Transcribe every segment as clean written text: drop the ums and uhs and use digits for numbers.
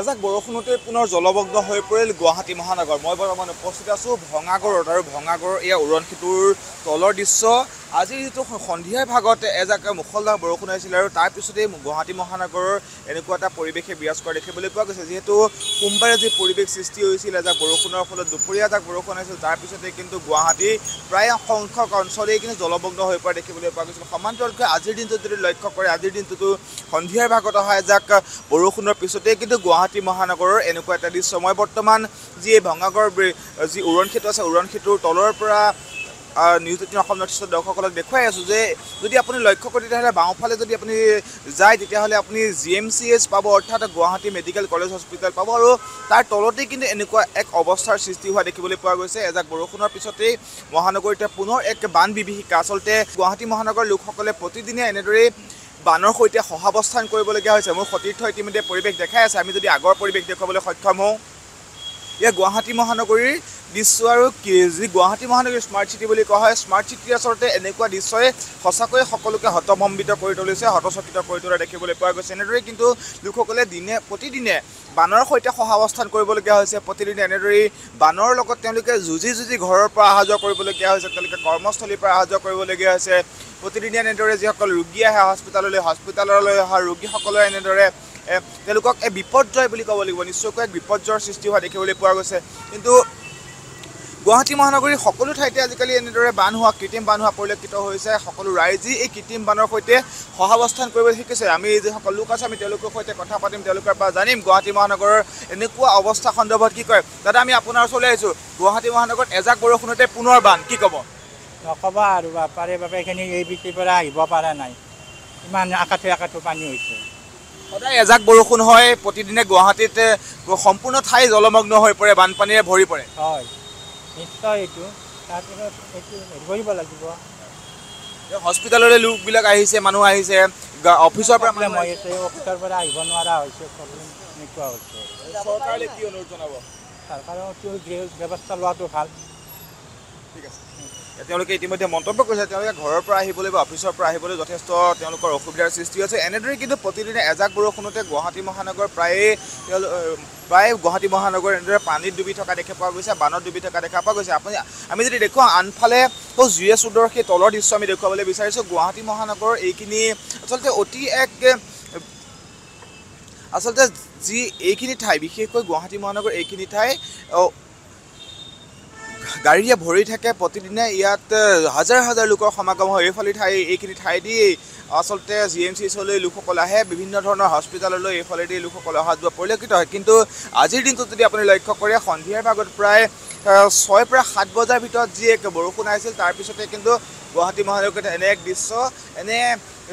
এজাক বৰষুণতে পুনৰ জলবগ্ন হৈ পৰিল গুৱাহাটী মহানগৰ। মই বৰ্তমান উপস্থিত আছো ভঙাগড়ত আৰু ভঙাগড়ৰ এই উৰণ সেতুৰ তলৰ দৃশ্য। আজিৰ যিটো সন্ধিয়াৰ ভাগত এজাক মুখলধাৰ বৰষুণ আহিছিল আৰু তাৰ পিছতেই গুৱাহাটী মহানগৰৰ এনেকুৱা এটা পৰিৱেশে বিৰাজ কৰা দেখিবলৈ পোৱা গৈছে। যিহেতু সোমবাৰে যি পৰিৱেশ সৃষ্টি হৈছিল এজাক বৰষুণৰ ফলত, দুপৰীয়া এজাক বৰষুণ আহিছিল, তাৰ পিছতেই কিন্তু গুৱাহাটীৰ প্ৰায় সংখ্যক অঞ্চলেই কিন্তু জলবগ্ন হৈ পৰা দেখিবলৈ পোৱা গৈছিল। সমান্তৰালকৈ আজিৰ দিনটোত যদি লক্ষ্য কৰে, আজিৰ দিনটোতো সন্ধিয়াৰ ভাগত অহা এজাক বৰষুণৰ পিছতেই কিন্তু গুৱাহাটী মহানগৰৰ এনেকুৱা এটা দৃশ্য। মই বৰ্তমান যি ভঙাগড় যি উৰণ সেতু আছে, উৰণ সেতুৰ তলৰ পৰা নিউজ 18 অসম নৰ্থ ইষ্টৰ দৰ্শকসকলক দেখুৱাই আছোঁ যে যদি আপুনি লক্ষ্য কৰে তেতিয়াহ'লে বাওঁফালে যদি আপুনি যায় তেতিয়াহ'লে আপুনি GMCH পাব, অৰ্থাৎ গুৱাহাটী মেডিকেল কলেজ হস্পিটেল পাব। আৰু তাৰ তলতেই কিন্তু এনেকুৱা এক অৱস্থাৰ সৃষ্টি হোৱা দেখিবলৈ পোৱা গৈছে। এজাক বৰষুণৰ পিছতেই মহানগৰীতে পুনৰ এক বান বিভীষিকা। আচলতে গুৱাহাটী মহানগৰৰ লোকসকলে প্ৰতিদিনে এনেদৰে বানৰ সৈতে সহাৱস্থান কৰিবলগীয়া হৈছে। মোৰ সতীৰ্থ ইতিমধ্যে পৰিৱেশ দেখাই আছে। আমি যদি আগৰ পৰিৱেশ দেখুৱাবলৈ সক্ষম হওঁ, ইয়াৰ গুৱাহাটী মহানগৰীৰ দৃশ্য আৰু যি গুৱাহাটী মহানগৰীৰ স্মাৰ্ট চিটি বুলি কোৱা হয়, স্মাৰ্ট চিটি আচলতে এনেকুৱা দৃশ্যই সঁচাকৈ সকলোকে হতভম্বিত কৰি তুলিছে, হতচকিত কৰি তোলা দেখিবলৈ পোৱা গৈছে। এনেদৰেই কিন্তু লোকসকলে প্ৰতিদিনে বানৰ সৈতে সহাৱস্থান কৰিবলগীয়া হৈছে। প্ৰতিদিনে এনেদৰেই বানৰ লগত তেওঁলোকে যুঁজি ঘৰৰ পৰা অহা যোৱা কৰিবলগীয়া হৈছে, তেওঁলোকে কৰ্মস্থলীৰ পৰা অহা যোৱা কৰিবলগীয়া হৈছে। প্ৰতিদিনে এনেদৰে যিসকল ৰোগী আহে হস্পিটেললৈ, হস্পিটেললৈ অহা ৰোগীসকলৰ এনেদৰে তেওঁলোকক এই বিপৰ্যয় বুলি ক'ব লাগিব, নিশ্চয়কৈ এক বিপৰ্যয়ৰ সৃষ্টি হোৱা দেখিবলৈ পোৱা গৈছে। কিন্তু গুৱাহাটী মহানগৰীৰ সকলো ঠাইতে আজিকালি এনেদৰে বান হোৱা, কৃত্ৰিম বান হোৱা পৰিলক্ষিত হৈছে। সকলো ৰাইজেই এই কৃত্ৰিম বানৰ সৈতে সহাৱস্থান কৰিবলৈ শিকিছে। আমি যিসকল লোক আছে, আমি তেওঁলোকৰ সৈতে কথা পাতিম, তেওঁলোকৰ পৰা জানিম গুৱাহাটী মহানগৰৰ এনেকুৱা অৱস্থা সন্দৰ্ভত কি কয়। দাদা, আমি আপোনাৰ ওচৰলৈ আহিছোঁ। গুৱাহাটী মহানগৰত এজাক বৰষুণতে পুনৰ বান, কি ক'ব? নক'বা আৰু বাপাৰে বাপে এইখিনি এই বৃষ্টিৰ পৰা আহিব পৰা নাই, ইমান আকাঠে আকাঠে পানী হৈছে। সদায় এজাক বৰষুণ হয়, প্ৰতিদিনে গুৱাহাটীত সম্পূৰ্ণ ঠাই জলমগ্ন হৈ পৰে, বানপানীৰে ভৰি পৰে। হয়, নিশ্চয় এইটো তাৰপিছত এইটো হেৰি কৰিব লাগিব। হস্পিটেললৈ লোকবিলাক আহিছে, মানুহ আহিছে, অফিচৰ পৰা অফিচৰ পৰা আহিব নোৱাৰা হৈছে, এনেকুৱা হৈছে। চৰকাৰলৈ কি অনুৰোধ জনাব? চৰকাৰতো ব্যৱস্থা লোৱাটো ভাল। ঠিক আছে, তেওঁলোকে ইতিমধ্যে মন্তব্য কৰিছে, তেওঁলোকে ঘৰৰ পৰা আহিবলৈ বা অফিচৰ পৰা আহিবলৈ যথেষ্ট তেওঁলোকৰ অসুবিধাৰ সৃষ্টি হৈছে। এনেদৰে কিন্তু প্ৰতিদিনে এজাক বৰষুণতে গুৱাহাটী মহানগৰ প্ৰায় গুৱাহাটী মহানগৰ এনেদৰে পানীত ডুবি থকা দেখা পোৱা গৈছে, বানত ডুবি থকা দেখা পোৱা গৈছে। আমি যদি দেখুৱাওঁ আনফালে GS ৰোডৰ সেই তলৰ দৃশ্য আমি দেখুৱাবলৈ বিচাৰিছোঁ। গুৱাহাটী মহানগৰৰ এইখিনি আচলতে যি এইখিনি ঠাই, বিশেষকৈ গুৱাহাটী মহানগৰ এইখিনি ঠাই গাড়ীয়ে ভৰি থাকে। প্ৰতিদিনে ইয়াত হাজাৰ হাজাৰ লোকৰ সমাগম হয়। এইখিনি ঠাইদি আচলতে GMCHলৈ লোকসকল আহে, বিভিন্ন ধৰণৰ হস্পিটেললৈ এইফালেদি লোকসকল অহা যোৱা পৰিলক্ষিত হয়। কিন্তু আজিৰ দিনটোত যদি আপুনি লক্ষ্য কৰে, সন্ধিয়াৰ ভাগত প্ৰায় 6 পৰা 7 বজাৰ ভিতৰত যি এক বৰষুণ আহিছিল, তাৰপিছতে কিন্তু গুৱাহাটী মহানগৰীত এনে এক দৃশ্য।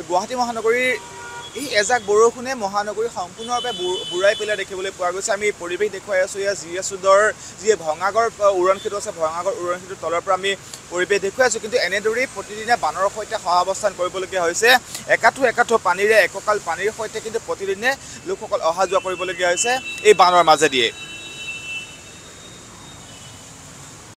গুৱাহাটী মহানগৰীৰ এই এজাক বৰষুণে মহানগৰী সম্পূৰ্ণৰূপে বুৰাই পেলাই দেখিবলৈ পোৱা গৈছে। আমি পৰিৱেশ দেখুৱাই আছোঁ। ইয়াৰ GS ৰোডৰ যি ভঙাগড় উৰণ সেতু আছে, ভঙাগড় উৰণ সেতুৰ তলৰ পৰা আমি পৰিৱেশ দেখুৱাই আছোঁ। কিন্তু এনেদৰেই প্ৰতিদিনে বানৰ সৈতে সহাৱস্থান কৰিবলগীয়া হৈছে। একাঠো পানীৰে, এককাল পানীৰ সৈতে কিন্তু প্ৰতিদিনে লোকসকল অহা যোৱা কৰিবলগীয়া হৈছে এই বানৰ মাজেদিয়ে।